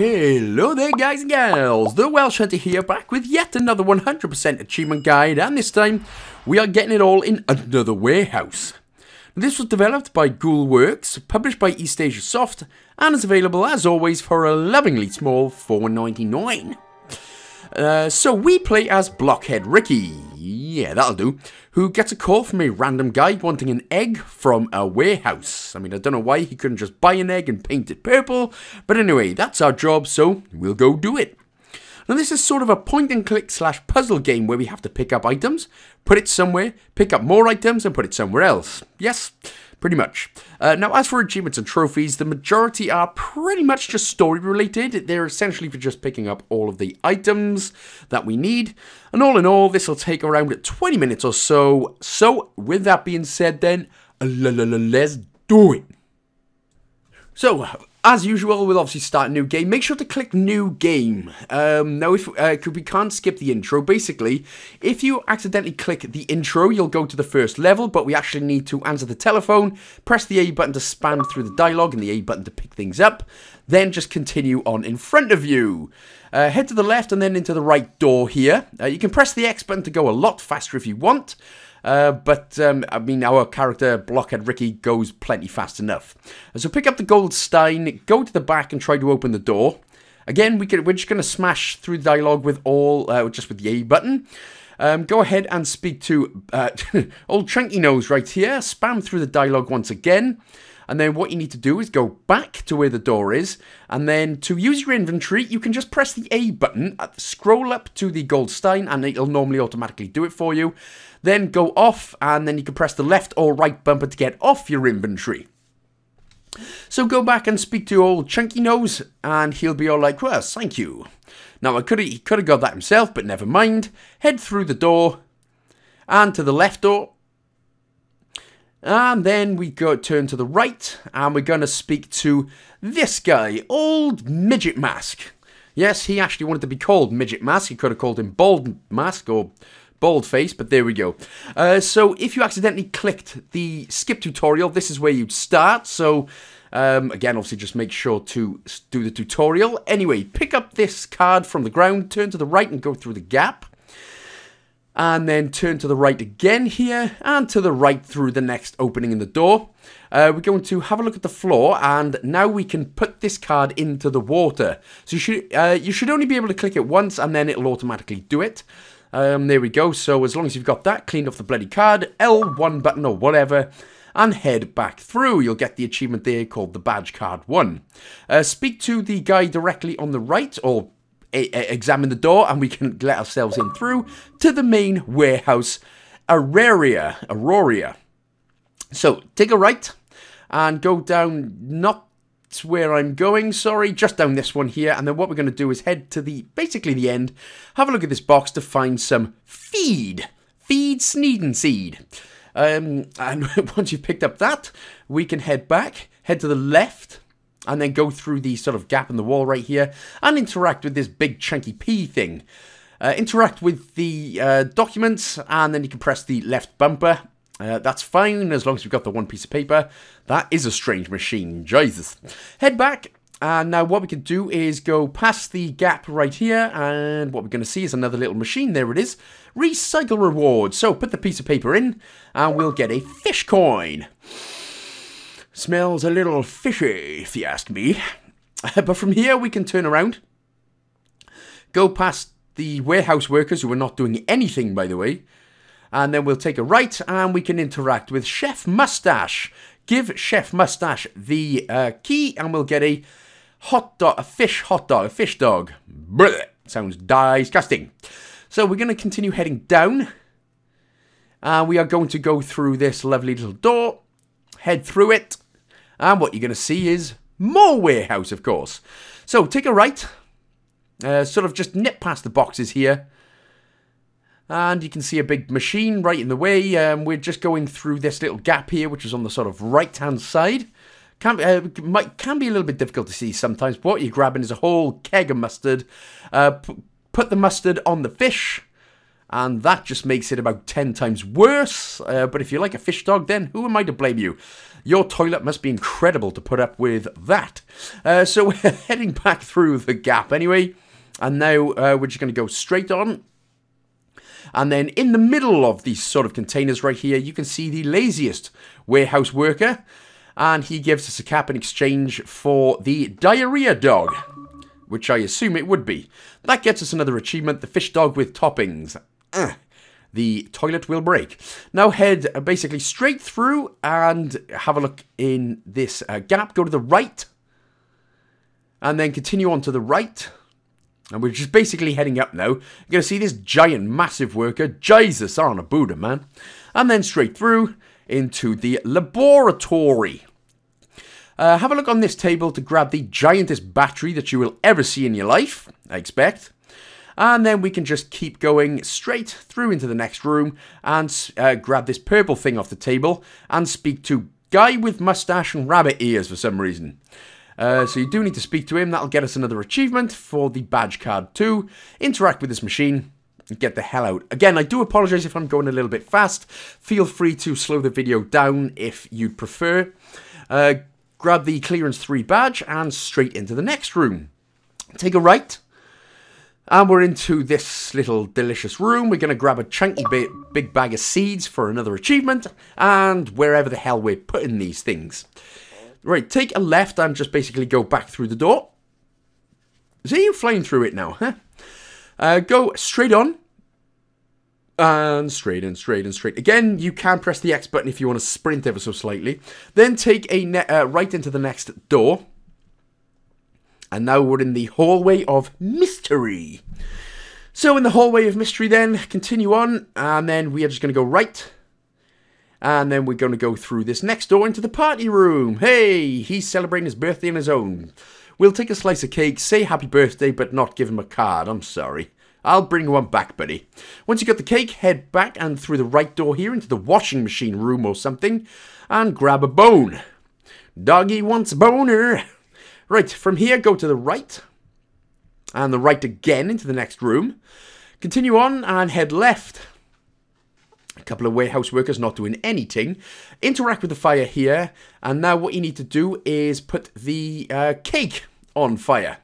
Hello there guys and gals, the Welsh Hunter here, back with yet another 100% achievement guide, and this time we are getting it all in Under the Warehouse. This was developed by Gool Works, published by East Asia Soft, and is available as always for a lovingly small $4.99. So we play as Blockhead Ricky, yeah that'll do, who gets a call from a random guy wanting an egg from a warehouse. I mean, I don't know why he couldn't just buy an egg and paint it purple, but anyway, that's our job, so we'll go do it. Now this is sort of a point and click slash puzzle game where we have to pick up items, put it somewhere, pick up more items and put it somewhere else. Yes, pretty much. Now as for achievements and trophies, the majority are pretty much just story related. They're essentially for just picking up all of the items that we need. And all in all, this will take around 20 minutes or so. So with that being said then, let's do it. So, as usual, we'll obviously start a new game. Make sure to click New Game. Now, we can't skip the intro. Basically, if you accidentally click the intro, you'll go to the first level, but we actually need to answer the telephone, press the A button to spam through the dialogue, and the A button to pick things up, then just continue on in front of you. Head to the left and then into the right door here. You can press the X button to go a lot faster if you want. I mean, our character, Blockhead Ricky, goes plenty fast enough. So pick up the Goldstein, go to the back and try to open the door. Again, we're just going to smash through the dialogue with just with the A button. Go ahead and speak to old Cranky Nose right here. Spam through the dialogue once again. And then what you need to do is go back to where the door is. And then to use your inventory, you can just press the A button, scroll up to the Goldstein, and it'll normally automatically do it for you. Then go off, and then you can press the left or right bumper to get off your inventory. So go back and speak to old Chunky Nose, and he'll be all like, well, thank you. Now, he could have got that himself, but never mind. Head through the door, and to the left door. And then we go turn to the right, and we're going to speak to this guy, old Midget Mask. Yes, he actually wanted to be called Midget Mask. He could have called him Bald Mask or Bald Face, but there we go. So if you accidentally clicked the skip tutorial, this is where you'd start. So again, obviously just make sure to do the tutorial. Anyway, pick up this card from the ground, turn to the right and go through the gap. And then turn to the right again here, and to the right through the next opening in the door. We're going to have a look at the floor, and now we can put this card into the water. So you should only be able to click it once, and then it'll automatically do it. There we go, so as long as you've got that, cleaned off the bloody card, L1 button or whatever, and head back through. You'll get the achievement there called the badge card 1. Speak to the guy directly on the right, or examine the door, and we can let ourselves in through to the main warehouse, Auraria. So take a right and go down, not where I'm going, sorry, just down this one here, and then what we're going to do is head to basically the end, have a look at this box to find some feed sneedin' seed. And once you've picked up that, we can head back, head to the left, and then go through the sort of gap in the wall right here, and interact with this big chunky pea thing. Interact with the documents, and then you can press the left bumper. That's fine, as long as we've got the one piece of paper. That is a strange machine, Jesus. Head back, and now what we can do is go past the gap right here, and what we're going to see is another little machine. There it is. Recycle reward. So put the piece of paper in, and we'll get a fish coin. Smells a little fishy, if you ask me. But from here, we can turn around, go past the warehouse workers who are not doing anything, by the way, and then we'll take a right, and we can interact with Chef Mustache. Give Chef Mustache the key, and we'll get a fish dog. Blech, sounds disgusting. So we're going to continue heading down, and we are going to go through this lovely little door, head through it. And what you're going to see is more warehouse, of course. So take a right, sort of just nip past the boxes here. And you can see a big machine right in the way. We're just going through this little gap here, which is on the sort of right-hand side. Can be a little bit difficult to see sometimes, but what you're grabbing is a whole keg of mustard. Put the mustard on the fish, and that just makes it about 10 times worse. But if you like a fish dog, then who am I to blame you? Your toilet must be incredible to put up with that. So we're heading back through the gap anyway, and now we're just going to go straight on. And then in the middle of these sort of containers right here, you can see the laziest warehouse worker. And he gives us a cap in exchange for the diarrhea dog, which I assume it would be. That gets us another achievement, the fish dog with toppings. The toilet will break. Now head basically straight through and have a look in this gap. Go to the right and then continue on to the right. And we're just basically heading up now. You're going to see this giant, massive worker. Jesus on a Buddha, man. And then straight through into the laboratory. Have a look on this table to grab the giantest battery that you will ever see in your life, I expect. And then we can just keep going straight through into the next room and grab this purple thing off the table and speak to Guy with Mustache and Rabbit Ears for some reason. So you do need to speak to him. That'll get us another achievement for the badge card too. Interact with this machine and get the hell out. Again, I do apologize if I'm going a little bit fast. Feel free to slow the video down if you'd prefer. Grab the clearance 3 badge and straight into the next room. Take a right. And we're into this little delicious room. We're going to grab a chunky big bag of seeds for another achievement. And wherever the hell we're putting these things. Right, take a left and just basically go back through the door. See, you're flying through it now, huh? Go straight on. And straight and straight and straight. Again, you can press the X button if you want to sprint ever so slightly. Then take a right into the next door. And now we're in the hallway of mystery. So in the hallway of mystery then, continue on. And then we are just going to go right. And then we're going to go through this next door into the party room. Hey, he's celebrating his birthday on his own. We'll take a slice of cake, say happy birthday, but not give him a card. I'm sorry. I'll bring one back, buddy. Once you've got the cake, head back and through the right door here into the washing machine room or something. And grab a bone. Doggy wants a boner. Right, from here, go to the right. And the right again into the next room. Continue on and head left. A couple of warehouse workers not doing anything. Interact with the fire here. And now what you need to do is put the cake on fire.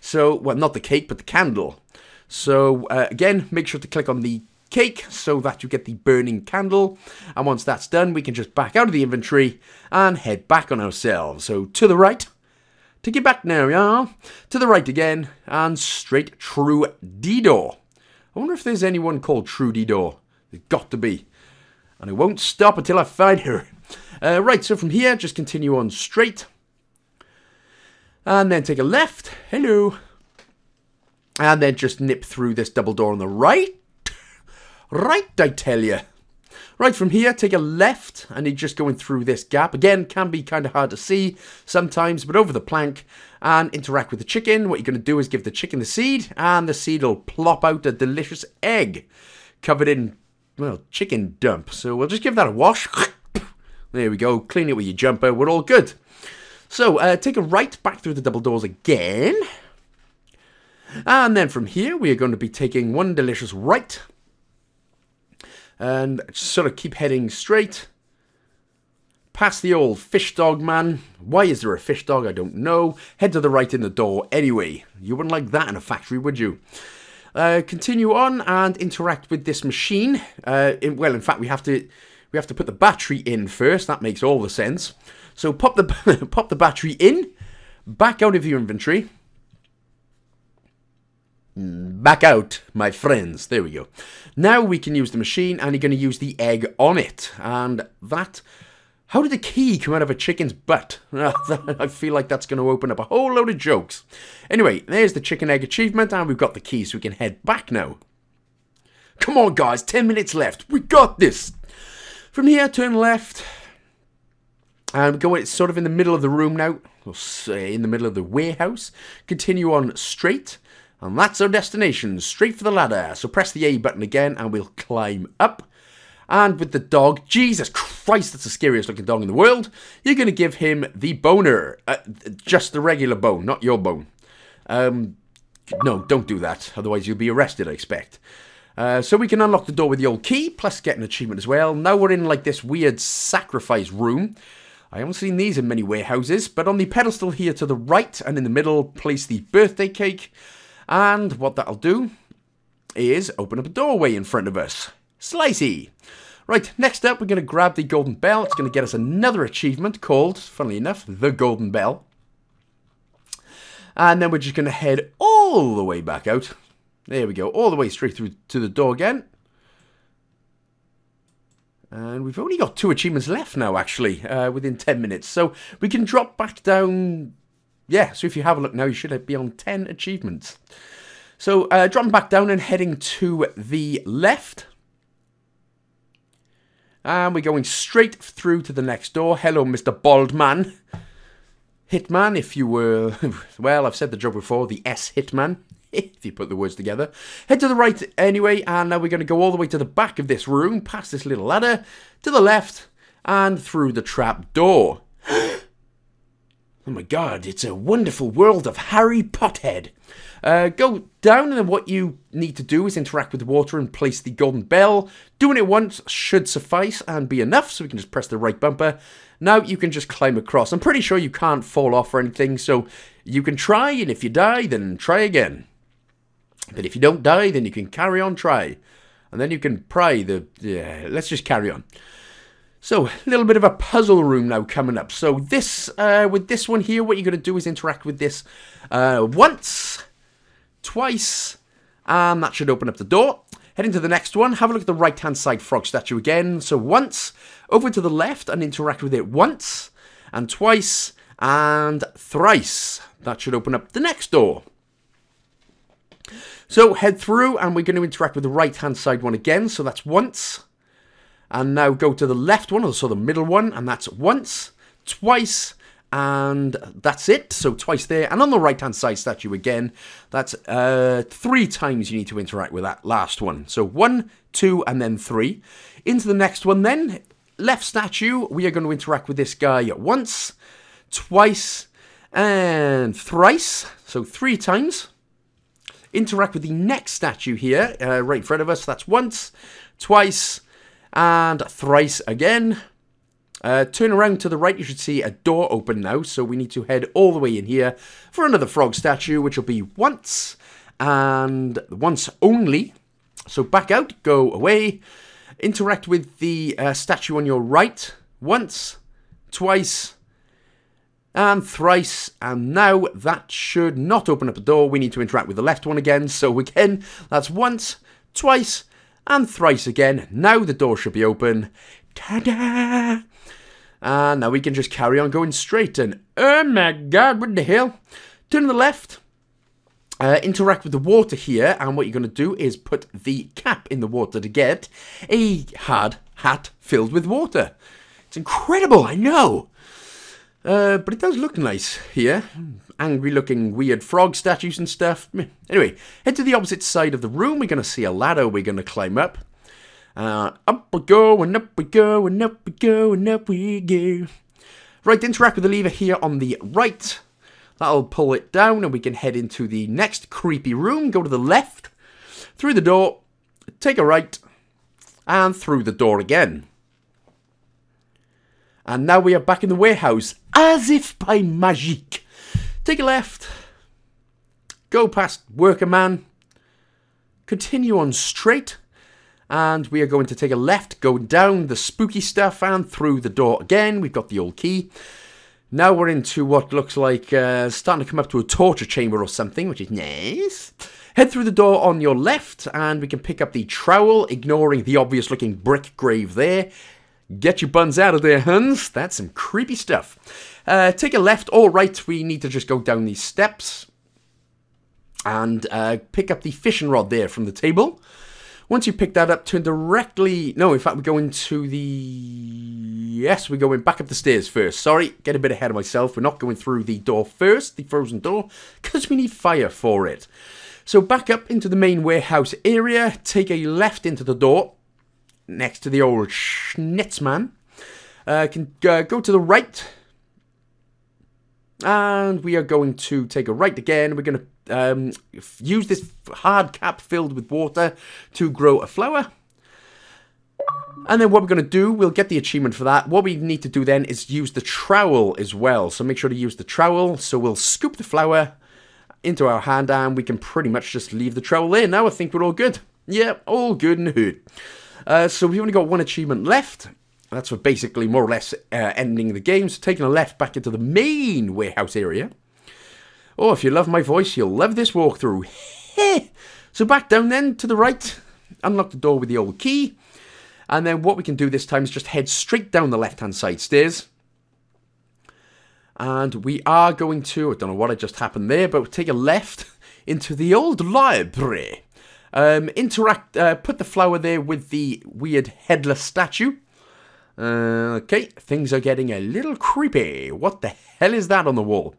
So, well, not the cake, but the candle. So, again, make sure to click on the cake so that you get the burning candle. And once that's done, we can just back out of the inventory and head back on ourselves. So, to the right. Take it back now, yeah. To the right again. And straight through D-door. I wonder if there's anyone called True D-door. It's got to be. And I won't stop until I find her. Right, so from here, just continue on straight. And then take a left. Hello. And then just nip through this double door on the right. Right, I tell you. Right, from here, take a left. And you're just going through this gap. Again, can be kind of hard to see sometimes, but over the plank. And interact with the chicken. What you're going to do is give the chicken the seed. And the seed will plop out a delicious egg. Covered in... well, chicken dump. So we'll just give that a wash. There we go. Clean it with your jumper. We're all good. So take a right back through the double doors again. And then from here, we are going to be taking one delicious right. And just sort of keep heading straight. Past the old fish dog man. Why is there a fish dog? I don't know. Head to the right in the door anyway. You wouldn't like that in a factory, would you? Continue on and interact with this machine. Well, in fact, we have to put the battery in first. That makes all the sense. So pop the pop the battery in, back out of your inventory, back out, my friends. There we go. Now we can use the machine, and you're going to use the egg on it. And that. How did the key come out of a chicken's butt? I feel like that's going to open up a whole load of jokes. Anyway, there's the chicken egg achievement, and we've got the key, so we can head back now. Come on, guys, 10 minutes left. We got this. From here, turn left. And go, it's sort of in the middle of the room now. We'll say in the middle of the warehouse. Continue on straight. And that's our destination, straight for the ladder. So press the A button again, and we'll climb up. And with the dog, Jesus Christ, that's the scariest looking dog in the world. You're going to give him the boner. Just the regular bone, not your bone. No, don't do that. Otherwise, you'll be arrested, I expect. So we can unlock the door with the old key, plus get an achievement as well. Now we're in like this weird sacrifice room. I haven't seen these in many warehouses, but on the pedestal here to the right and in the middle, place the birthday cake. And what that'll do is open up a doorway in front of us. Slicey! Right, next up we're going to grab the golden bell. It's going to get us another achievement called, funnily enough, the golden bell. And then we're just going to head all the way back out. There we go, all the way straight through to the door again. And we've only got 2 achievements left now, actually, within 10 minutes. So we can drop back down. Yeah, so if you have a look now, you should be on 10 achievements. So dropping back down and heading to the left. And we're going straight through to the next door. Hello, Mr. Baldman. Hitman, if you were... Well, I've said the joke before, the S Hitman, if you put the words together. Head to the right anyway, and now we're going to go all the way to the back of this room, past this little ladder, to the left, and through the trap door. Oh my god, it's a wonderful world of Harry Pothead. Go down, and then what you need to do is interact with the water and place the golden bell. Doing it once should suffice and be enough, so we can just press the right bumper. Now you can just climb across. I'm pretty sure you can't fall off or anything, so you can try, and if you die, then try again. But if you don't die, then you can carry on try. And then you can pry the... Yeah, let's just carry on. So, a little bit of a puzzle room now coming up. So, this, with this one here, what you're going to do is interact with this once, twice, and that should open up the door. Heading to the next one, have a look at the right-hand side frog statue again. So, once, over to the left, and interact with it once, and twice, and thrice. That should open up the next door. So head through, and we're going to interact with the right-hand side one again, so that's once. And now go to the left one, so the middle one, and that's once, twice, and that's it. So twice there, and on the right-hand side statue again, that's 3 times you need to interact with that last one. So 1, 2, and then 3. Into the next one then, left statue, we are going to interact with this guy once, twice, and thrice, so 3 times. Interact with the next statue here, right in front of us. That's once, twice, and thrice again. Turn around to the right, you should see a door open now, so we need to head all the way in here for another frog statue, which will be once, and once only. So back out, go away, interact with the statue on your right, once, twice, and thrice, and now that should not open up a door. We need to interact with the left one again. So again, that's once, twice, and thrice again. Now the door should be open. Ta-da! And now we can just carry on going straight. And oh my god, what the hell? Turn to the left. Interact with the water here. And what you're going to do is put the cap in the water to get a hard hat filled with water. It's incredible, I know. But it does look nice here. Angry looking weird frog statues and stuff. Anyway, head to the opposite side of the room. We're going to see a ladder we're going to climb up. Up we go, and up we go, and up we go, and up we go. Right, interact with the lever here on the right. That'll pull it down, and we can head into the next creepy room. Go to the left, through the door, take a right, and through the door again. And now we are back in the warehouse, as if by magic. Take a left, go past Worker Man, continue on straight, and we are going to take a left, go down the spooky stuff, and through the door again. We've got the old key. Now we're into what looks like starting to come up to a torture chamber or something, which is nice. Head through the door on your left, and we can pick up the trowel, ignoring the obvious-looking brick grave there. Get your buns out of there, Huns. That's some creepy stuff. Take a left or right. We need to just go down these steps. And pick up the fishing rod there from the table. Once you pick that up, turn directly... No, in fact, we're going to the... Yes, we're going back up the stairs first. Sorry, get a bit ahead of myself. We're not going through the door first, the frozen door, because we need fire for it. So back up into the main warehouse area. Take a left into the door. Next to the old Schnitzman. Can go to the right. And we are going to take a right again. We're going to use this hard cap filled with water to grow a flower. And then what we're going to do, we'll get the achievement for that. What we need to do then is use the trowel as well. So make sure to use the trowel. So we'll scoop the flower into our hand and we can pretty much just leave the trowel there. Now I think we're all good. Yeah, all good and hood. So we've only got one achievement left. That's for basically more or less ending the game. So taking a left back into the main warehouse area. Oh, if you love my voice, you'll love this walkthrough. So back down then to the right. Unlock the door with the old key. And then what we can do this time is just head straight down the left-hand side stairs. And we are going to, I don't know what had just happened there, but we'll take a left into the old library. Put the flower there with the weird headless statue. Okay, things are getting a little creepy. What the hell is that on the wall?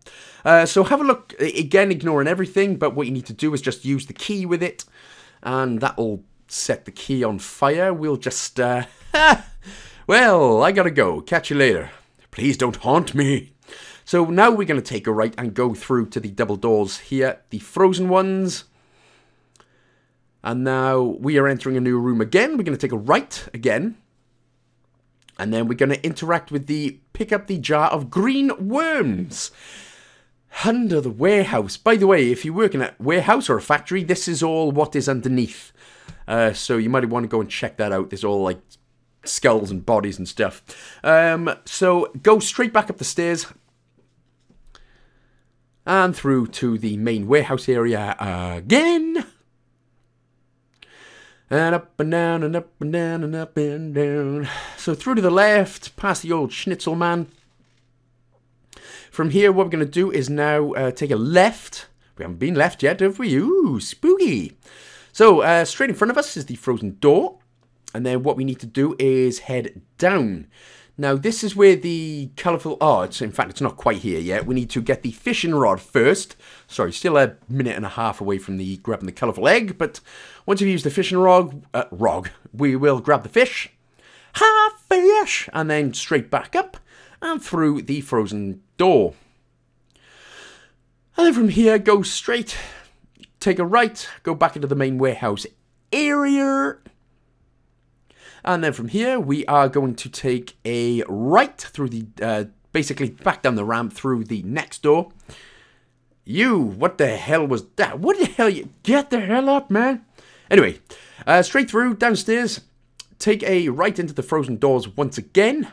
So have a look, again ignoring everything, but what you need to do is just use the key with it. And that'll set the key on fire. We'll just, well, I gotta go. Catch you later. Please don't haunt me. So now we're going to take a right and go through to the double doors here, the frozen ones. And now we are entering a new room again. We're going to take a right again. And then we're going to interact with the, pick up the jar of green worms. Under the warehouse. By the way, if you're working at a warehouse or a factory, this is all what is underneath. So you might want to go and check that out. There's all like skulls and bodies and stuff. So go straight back up the stairs. And through to the main warehouse area again. And up and down and up and down and up and down. So through to the left, past the old schnitzel man. From here, what we're going to do is now take a left. We haven't been left yet, have we? Ooh, spooky. So straight in front of us is the frozen door. And then what we need to do is head down. Now, this is where the colourful... Oh, in fact, it's not quite here yet. We need to get the fishing rod first. Sorry, still a minute and a half away from the grabbing the colourful egg. But once you've used the fishing rod, we will grab the fish. Ha, fish! And then straight back up and through the frozen door. And then from here, go straight, take a right, go back into the main warehouse area. And then from here, we are going to take a right through the, basically back down the ramp through the next door. You, what the hell was that? What the hell, you get the hell up, man. Anyway, straight through, downstairs, take a right into the frozen doors once again.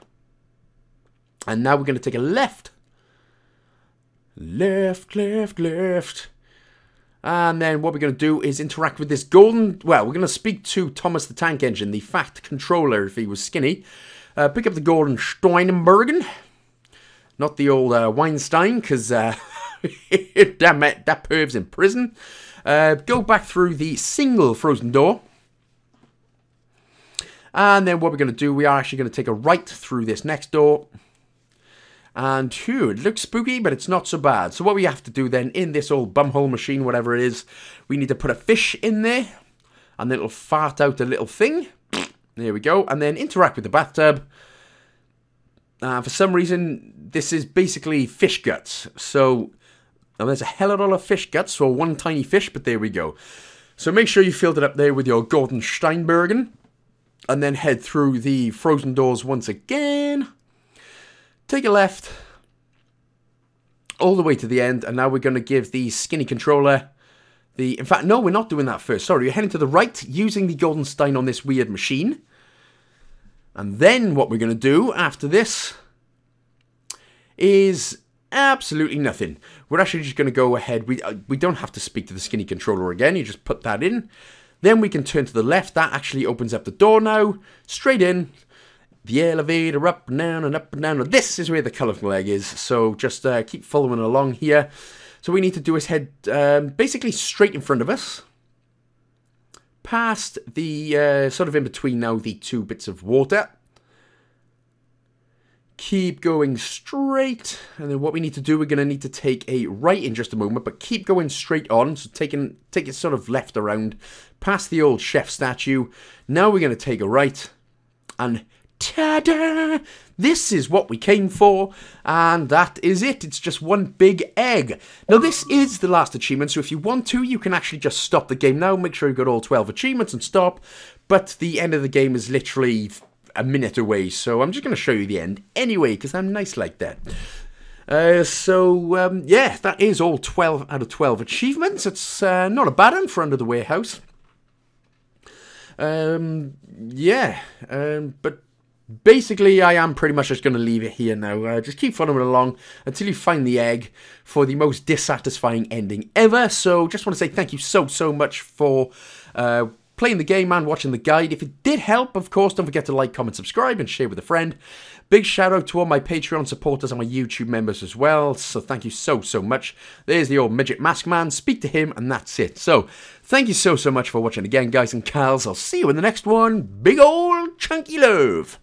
And now we're going to take a left. Left, left, left. And then what we're going to do is interact with this golden... Well, we're going to speak to Thomas the Tank Engine, the fat controller, if he was skinny. Pick up the golden Steinbergen. Not the old Weinstein, because... damn it, that perv's in prison. Go back through the single frozen door. And then what we're going to do, we are actually going to take a right through this next door. And, phew, it looks spooky, but it's not so bad. So what we have to do then, in this old bumhole machine, whatever it is, we need to put a fish in there. And then it'll fart out a little thing. There we go. And then interact with the bathtub. For some reason, this is basically fish guts. So, now there's a hell of a lot of fish guts for one tiny fish, but there we go. So make sure you filled it up there with your Gordon Steinbergen. And then head through the frozen doors once again. Take a left, all the way to the end, and now we're going to give the skinny controller the... In fact, no, we're not doing that first. Sorry, we're heading to the right, using the Goldenstein on this weird machine. And then what we're going to do after this is absolutely nothing. We're actually just going to go ahead. We don't have to speak to the skinny controller again. You just put that in. Then we can turn to the left. That actually opens up the door now. Straight in. The elevator up and down and up and down. This is where the colourful egg is, so just keep following along here. So what we need to do is head basically straight in front of us. Past the, sort of in between now, the two bits of water. Keep going straight. And then what we need to do, we're going to need to take a right in just a moment, but keep going straight on. So take it sort of left around, past the old chef statue. Now we're going to take a right and... cheddar. This is what we came for, and that is it. It's just one big egg. Now, this is the last achievement, so if you want to, you can actually just stop the game now. Make sure you've got all 12 achievements and stop, but the end of the game is literally a minute away, so I'm just going to show you the end anyway, because I'm nice like that. Yeah, that is all 12 out of 12 achievements. It's not a bad one for Under the Warehouse. But basically I am pretty much just going to leave it here now. Just keep following along until you find the egg for the most dissatisfying ending ever. So just want to say thank you so much for playing the game and watching the guide. If it did help, of course, don't forget to like, comment, subscribe, and share with a friend. Big shout out to all my Patreon supporters and my YouTube members as well, so thank you so much. There's the old Midget Mask man, speak to him, and that's it. So, thank you so much for watching again, guys and gals. I'll see you in the next one. Big old chunky love.